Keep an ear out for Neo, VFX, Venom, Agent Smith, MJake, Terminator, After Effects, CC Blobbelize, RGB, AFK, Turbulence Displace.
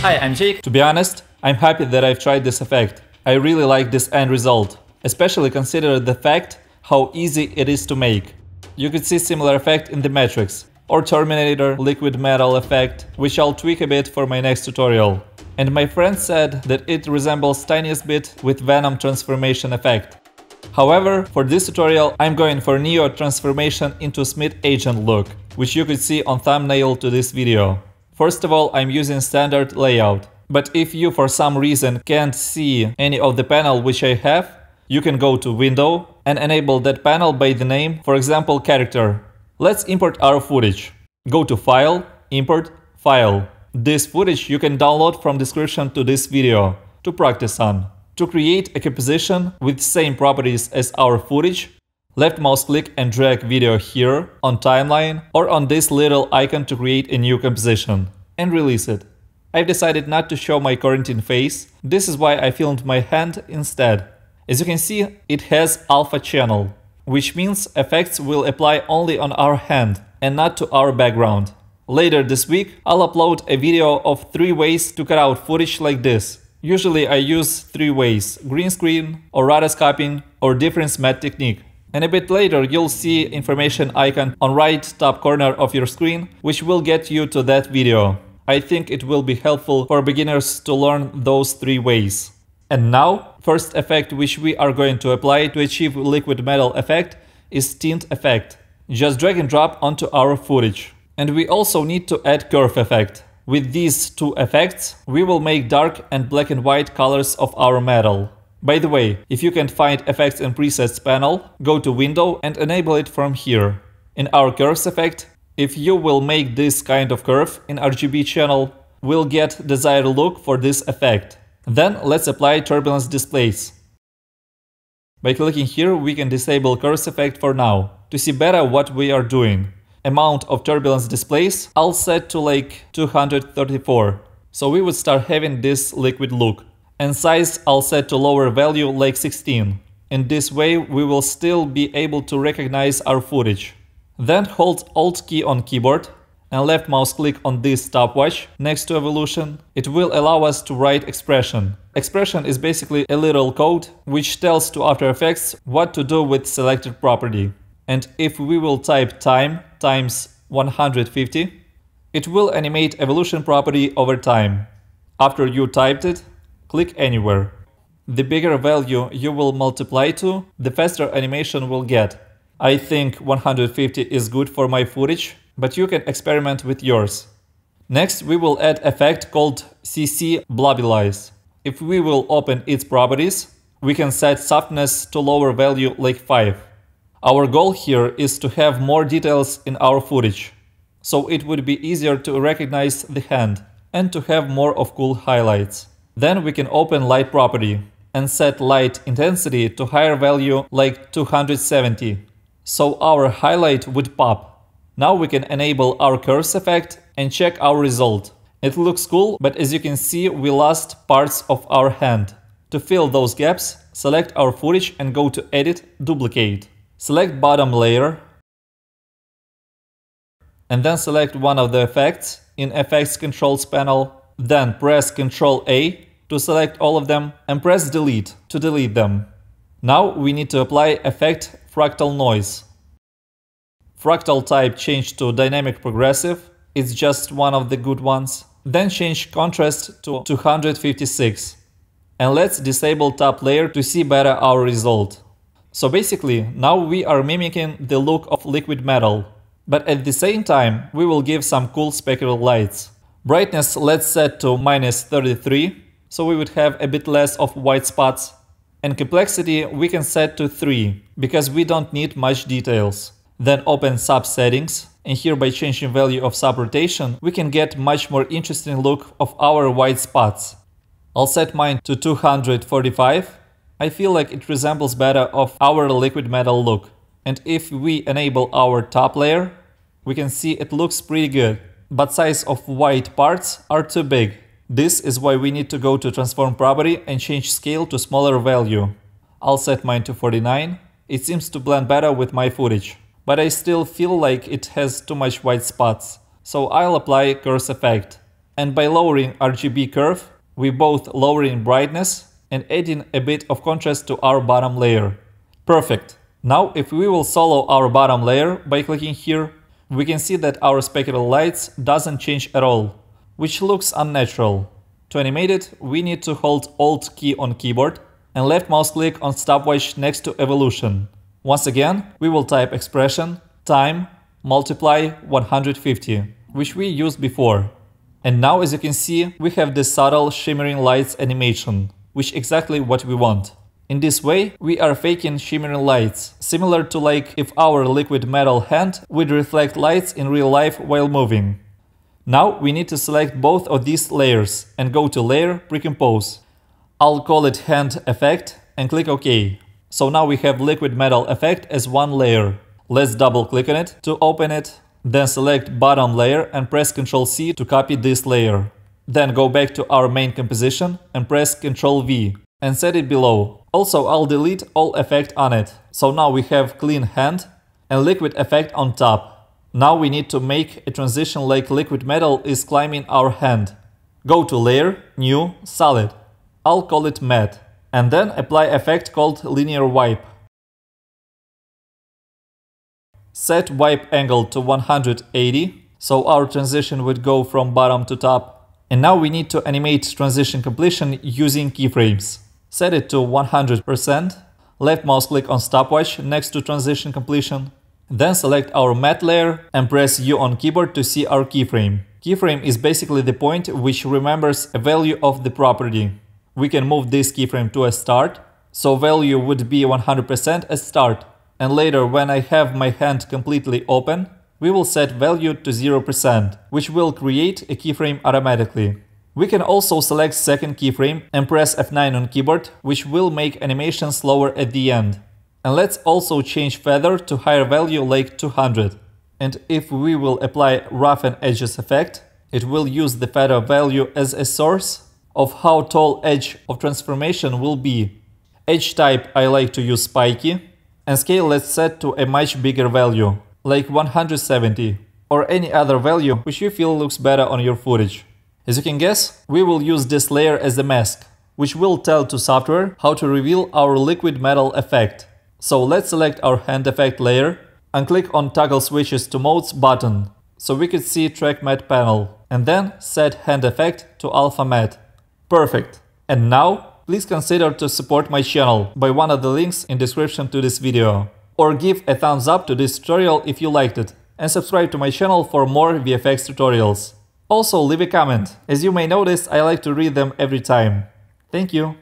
Hi, I'm Jake. To be honest, I'm happy that I've tried this effect. I really like this end result, especially considering the fact how easy it is to make. You could see similar effect in The Matrix or Terminator liquid metal effect, which I'll tweak a bit for my next tutorial. And my friend said that it resembles tiniest bit with Venom transformation effect. However, for this tutorial I'm going for Neo transformation into Smith agent look, which you could see on thumbnail to this video. First of all, I'm using standard layout. But if you for some reason can't see any of the panel which I have, you can go to Window and enable that panel by the name, for example, Character. Let's import our footage. Go to File, Import, File. This footage you can download from description to this video to practice on. To create a composition with same properties as our footage, left mouse click and drag video here on timeline or on this little icon to create a new composition and release it. I've decided not to show my quarantine face, this is why I filmed my hand instead. As you can see, it has alpha channel, which means effects will apply only on our hand and not to our background. Later this week, I'll upload a video of 3 ways to cut out footage like this. Usually I use 3 ways, green screen, or rotoscoping, or different matte technique. And a bit later you'll see information icon on right top corner of your screen, which will get you to that video. I think it will be helpful for beginners to learn those 3 ways. And now, first effect which we are going to apply to achieve liquid metal effect is tint effect. Just drag and drop onto our footage. And we also need to add curve effect. With these 2 effects, we will make dark and black and white colors of our metal. By the way, if you can't find effects in presets panel, go to Window and enable it from here. In our curves effect, if you will make this kind of curve in RGB channel, we'll get desired look for this effect. Then let's apply Turbulence Displace. By clicking here we can disable curves effect for now, to see better what we are doing. Amount of Turbulence Displace I'll set to like 234, so we would start having this liquid look. And size I'll set to lower value like 16. In this way we will still be able to recognize our footage. Then hold Alt key on keyboard and left mouse click on this stopwatch next to evolution. It will allow us to write expression. Expression is basically a little code which tells to After Effects what to do with selected property. And if we will type time times 150, it will animate evolution property over time. After you typed it, click anywhere. The bigger value you will multiply to, the faster animation will get. I think 150 is good for my footage, but you can experiment with yours. Next we will add effect called CC Blobbelize. If we will open its properties, we can set softness to lower value like 5. Our goal here is to have more details in our footage, so it would be easier to recognize the hand and to have more of cool highlights. Then we can open light property and set light intensity to higher value like 270, so our highlight would pop. Now we can enable our curves effect and check our result. It looks cool, but as you can see we lost parts of our hand. To fill those gaps, select our footage and go to Edit, Duplicate. Select bottom layer and then select one of the effects in Effects Controls panel. Then press Ctrl A to select all of them and press Delete to delete them. Now we need to apply effect Fractal Noise. Fractal type changed to dynamic progressive, it's just one of the good ones. Then change contrast to 256. And let's disable top layer to see better our result. So basically, now we are mimicking the look of liquid metal. But at the same time, we will give some cool specular lights. Brightness let's set to -33, so we would have a bit less of white spots. And complexity we can set to 3, because we don't need much details. Then open sub settings, and here by changing value of sub rotation we can get much more interesting look of our white spots. I'll set mine to 245. I feel like it resembles better of our liquid metal look. And if we enable our top layer, we can see it looks pretty good, but size of white parts are too big. This is why we need to go to transform property and change scale to smaller value. I'll set mine to 49. It seems to blend better with my footage. But I still feel like it has too much white spots, so I'll apply curves effect. And by lowering RGB curve, we both lowering brightness and adding a bit of contrast to our bottom layer. Perfect. Now if we will solo our bottom layer by clicking here, we can see that our spectral lights doesn't change at all, which looks unnatural. To animate it, we need to hold Alt key on keyboard and left mouse click on stopwatch next to evolution. Once again, we will type expression, time, multiply 150, which we used before. And now as you can see, we have this subtle shimmering lights animation, which exactly what we want. In this way, we are faking shimmering lights, similar to like if our liquid metal hand would reflect lights in real life while moving. Now we need to select both of these layers and go to Layer, Pre-compose. I'll call it Hand Effect and click OK. So now we have liquid metal effect as one layer. Let's double click on it to open it, then select bottom layer and press Ctrl+C to copy this layer. Then go back to our main composition and press Ctrl+V and set it below. Also, I'll delete all effect on it. So now we have clean hand and liquid effect on top. Now we need to make a transition like liquid metal is climbing our hand. Go to layer, new, solid. I'll call it matte. And then apply effect called linear wipe. Set wipe angle to 180, so our transition would go from bottom to top. And now we need to animate transition completion using keyframes. Set it to 100%, left mouse click on stopwatch next to transition completion, then select our matte layer and press U on keyboard to see our keyframe. Keyframe is basically the point which remembers a value of the property. We can move this keyframe to a start, so value would be 100% as start. And later when I have my hand completely open, we will set value to 0%, which will create a keyframe automatically. We can also select second keyframe and press F9 on keyboard, which will make animation slower at the end. And let's also change feather to higher value like 200. And if we will apply roughen edges effect, it will use the feather value as a source of how tall edge of transformation will be. Edge type I like to use spiky, and scale let's set to a much bigger value, like 170, or any other value which you feel looks better on your footage. As you can guess, we will use this layer as a mask, which will tell to software how to reveal our liquid metal effect. So let's select our hand effect layer and click on toggle switches to modes button, so we could see track matte panel, and then set hand effect to alpha matte. Perfect! And now, please consider to support my channel by one of the links in description to this video, or give a thumbs up to this tutorial if you liked it, and subscribe to my channel for more VFX tutorials. Also leave a comment, as you may notice I like to read them every time. Thank you!